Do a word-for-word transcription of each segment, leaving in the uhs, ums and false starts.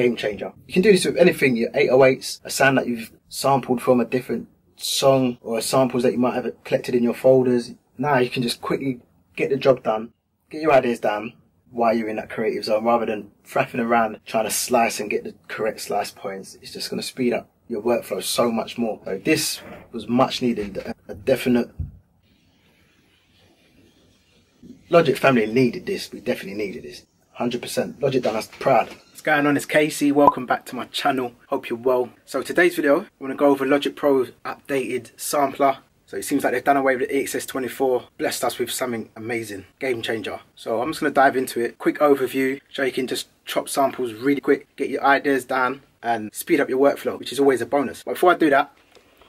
game changer. You can do this with anything, your eight oh eights, a sound that you've sampled from a different song, or samples that you might have collected in your folders. Now you can just quickly get the job done, get your ideas down while you're in that creative zone, rather than frapping around trying to slice and get the correct slice points. It's just going to speed up your workflow so much more. So this was much needed, a definite. Logic family needed this, we definitely needed this, one hundred percent. Logic done us proud. What's going on, it's Casey, welcome back to my channel, hope you're well. So today's video, I'm going to go over Logic Pro's updated sampler. So it seems like they've done away with the E X S twenty-four, blessed us with something amazing, game changer. So I'm just going to dive into it, quick overview, so you can just chop samples really quick, get your ideas down and speed up your workflow, which is always a bonus. But before I do that,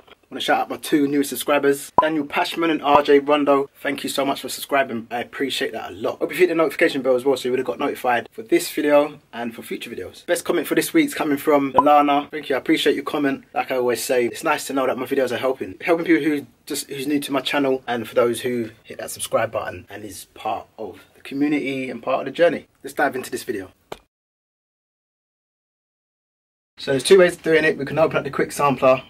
I want to shout out my two new subscribers, Daniel Pashman and R J Rondo. Thank you so much for subscribing. I appreciate that a lot. Hope you hit the notification bell as well so you would have got notified for this video and for future videos. Best comment for this week's coming from Alana. Thank you. I appreciate your comment. Like I always say, it's nice to know that my videos are helping. Helping people who just who's new to my channel, and for those who hit that subscribe button and is part of the community and part of the journey. Let's dive into this video. So there's two ways of doing it. We can open up the Quick Sampler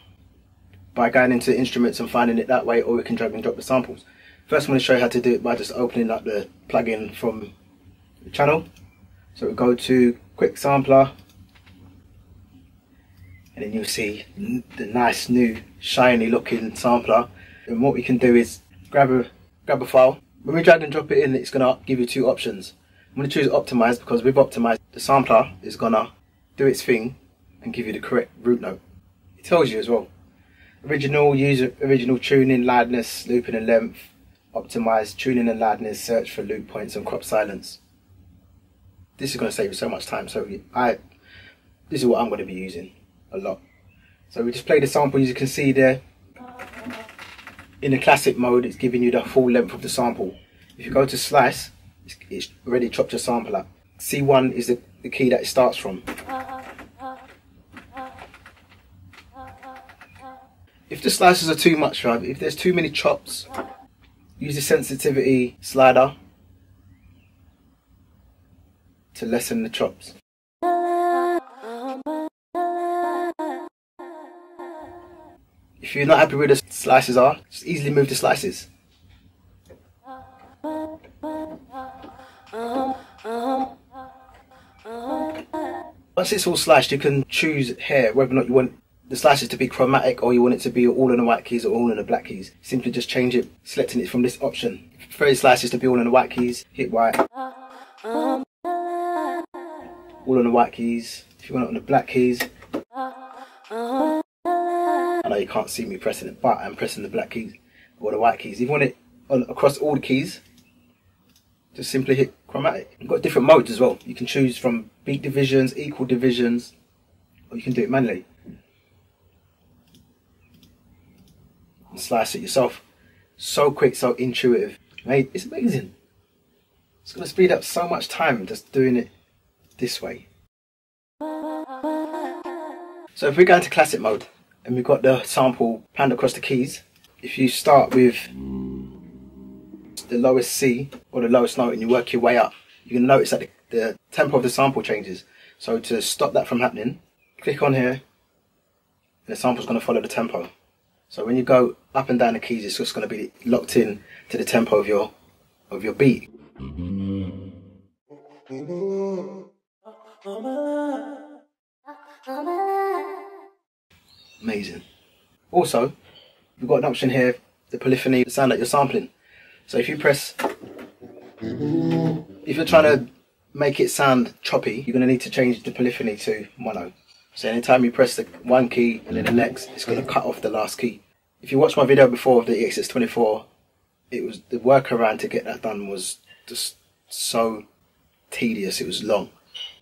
by going into the instruments and finding it that way, or we can drag and drop the samples. First I'm going to show you how to do it by just opening up the plugin from the channel. So we go to Quick Sampler, and then you'll see the nice new shiny looking sampler. And what we can do is grab a, grab a file. When we drag and drop it in, it's going to give you two options. I'm going to choose Optimize because with Optimize, the sampler is going to do its thing and give you the correct root note. It tells you as well. Original, user, original tuning, loudness, looping and length, optimised, tuning and loudness, search for loop points and crop silence. This is going to save you so much time, so I, this is what I'm going to be using a lot. So we just play the sample, as you can see there. In the classic mode, it's giving you the full length of the sample. If you go to slice, it's, it's already chopped your sample up. C one is the, the key that it starts from. If the slices are too much, right, if there's too many chops, use the sensitivity slider to lessen the chops. If you're not happy with where the slices are, just easily move the slices. Once it's all sliced, you can choose here whether or not you want the slices to be chromatic, or you want it to be all in the white keys or all in the black keys. Simply just change it, selecting it from this option. If you prefer your slices to be all in the white keys, hit white. All in the white keys. If you want it on the black keys. I know you can't see me pressing it, but I'm pressing the black keys or the white keys. If you want it on, across all the keys, just simply hit chromatic. You've got different modes as well. You can choose from beat divisions, equal divisions, or you can do it manually. And slice it yourself. So quick, so intuitive. It's amazing. It's going to speed up so much time just doing it this way. So if we go into classic mode and we've got the sample panned across the keys, if you start with the lowest C or the lowest note and you work your way up, you can notice that the, the tempo of the sample changes. So to stop that from happening, click on here and the sample's going to follow the tempo. So when you go up and down the keys, it's just going to be locked in to the tempo of your of your beat. Amazing. Also, you've got an option here, the polyphony, the sound that you're sampling. So if you press, if you're trying to make it sound choppy, you're going to need to change the polyphony to mono. So anytime you press the one key and then the next, it's going to cut off the last key. If you watched my video before of the E X S twenty-four, it was the workaround to get that done was just so tedious, it was long.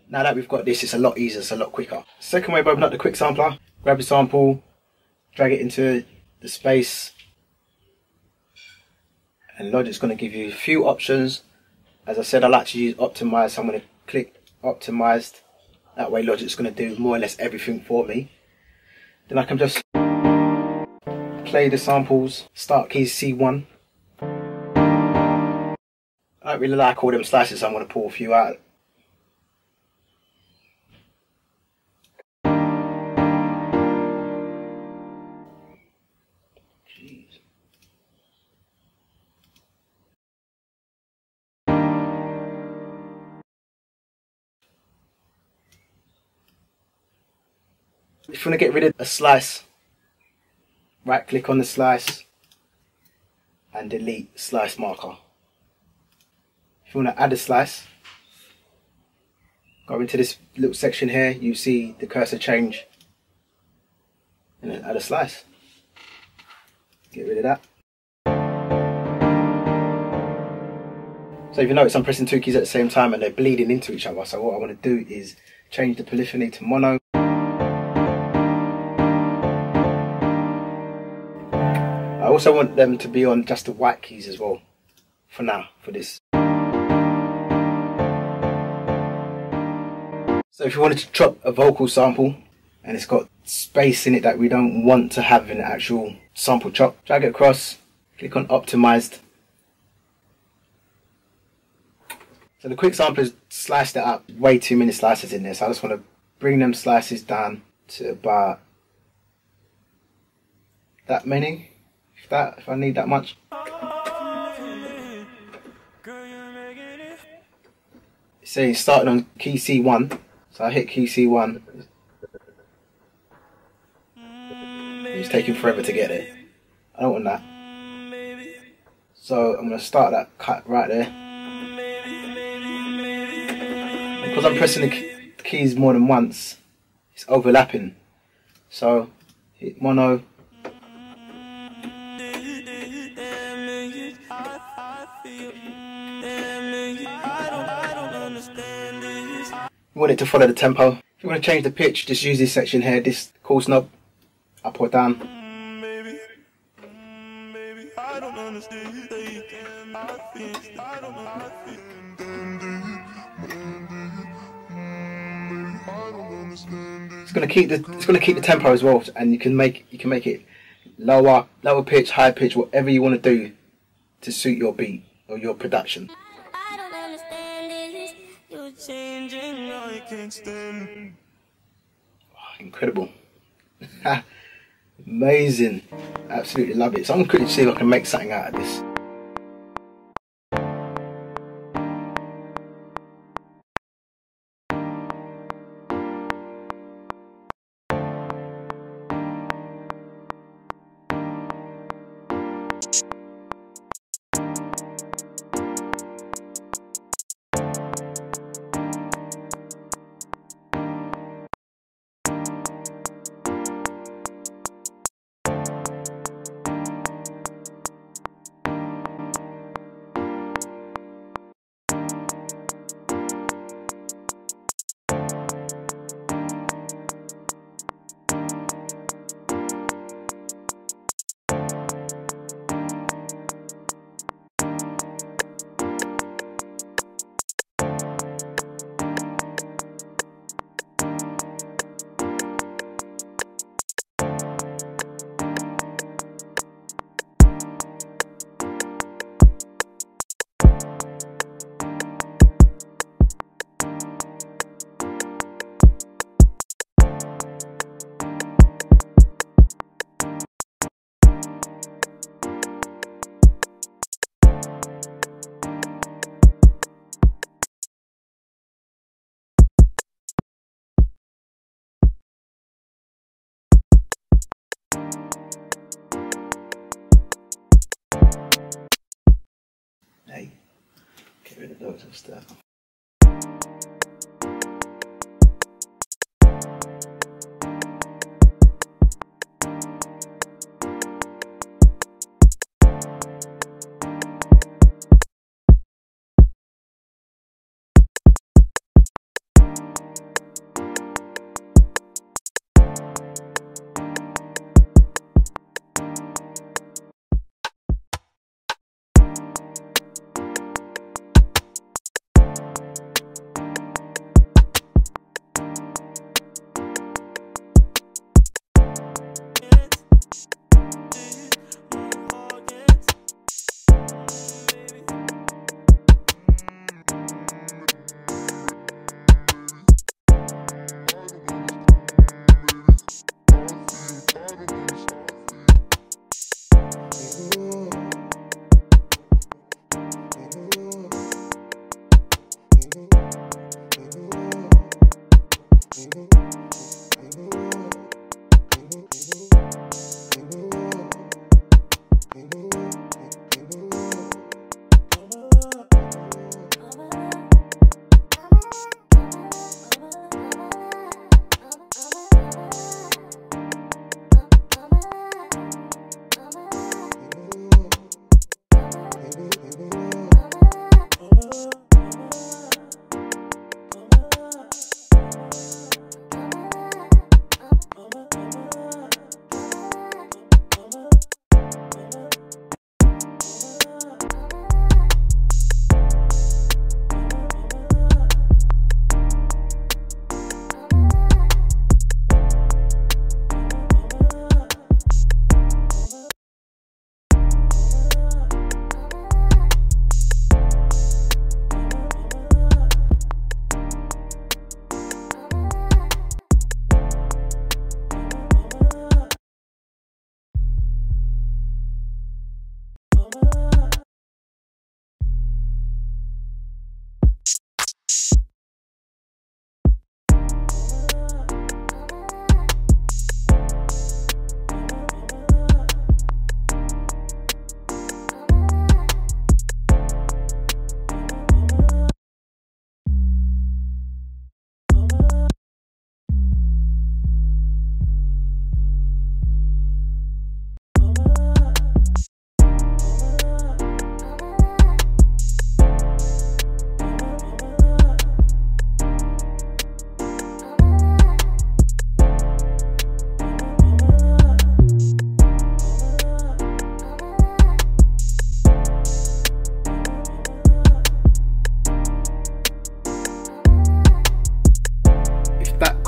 Now that we've got this, it's a lot easier, it's a lot quicker. Second way of opening up the Quick Sampler, grab your sample, drag it into the space, and Logic's going to give you a few options. As I said, I like to use Optimize, so I'm going to click Optimized. That way Logic's going to do more or less everything for me. Then I can just play the samples, start keys C one. I don't really like all them slices, so I'm going to pull a few out. If you want to get rid of a slice, right click on the slice and delete slice marker. If you want to add a slice, go into this little section here, you see the cursor change, and then add a slice. Get rid of that. So if you notice, I'm pressing two keys at the same time and they're bleeding into each other. So what I want to do is change the polyphony to mono. I also want them to be on just the white keys as well, for now, for this. So if you wanted to chop a vocal sample and it's got space in it that we don't want to have in the actual sample chop, drag it across, click on optimized. So the quick sampler's sliced it up, way too many slices in there, so I just want to bring them slices down to about that many, if that, if I need that much. So you started on key C one, so I hit key C one. It's taking forever to get it. I don't want that. So I'm going to start that cut right there. Because I'm pressing the keys more than once, it's overlapping. So hit mono. You want it to follow the tempo. If you want to change the pitch, just use this section here, this cool knob, up or down. It's gonna keep the it's gonna keep the tempo as well, and you can make you can make it lower lower pitch, high pitch, whatever you want to do to suit your beat or your production. I don't understand this. You're changing, I can't stand. Oh, incredible. Amazing. Absolutely love it. So I'm gonna see if I can make something out of this. Rid of loads of stuff.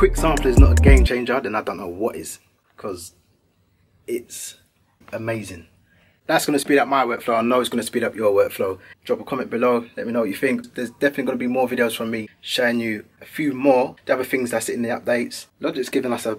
Quick Sampler is not a game changer, then I don't know what is, because it's amazing. That's going to speed up my workflow. I know it's going to speed up your workflow. Drop a comment below. Let me know what you think. There's definitely going to be more videos from me showing you a few more the other things that's in the updates. Logic's given us a,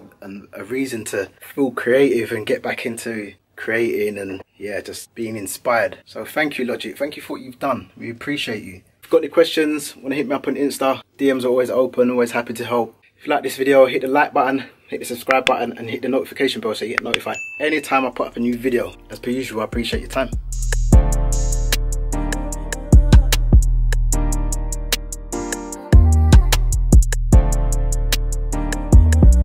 a reason to feel creative and get back into creating and, yeah, just being inspired. So thank you, Logic. Thank you for what you've done. We appreciate you. If you've got any questions, want to hit me up on Insta. D Ms are always open. Always happy to help. If you like this video, hit the like button, hit the subscribe button, and hit the notification bell so you get notified anytime I put up a new video. As per usual, I appreciate your time.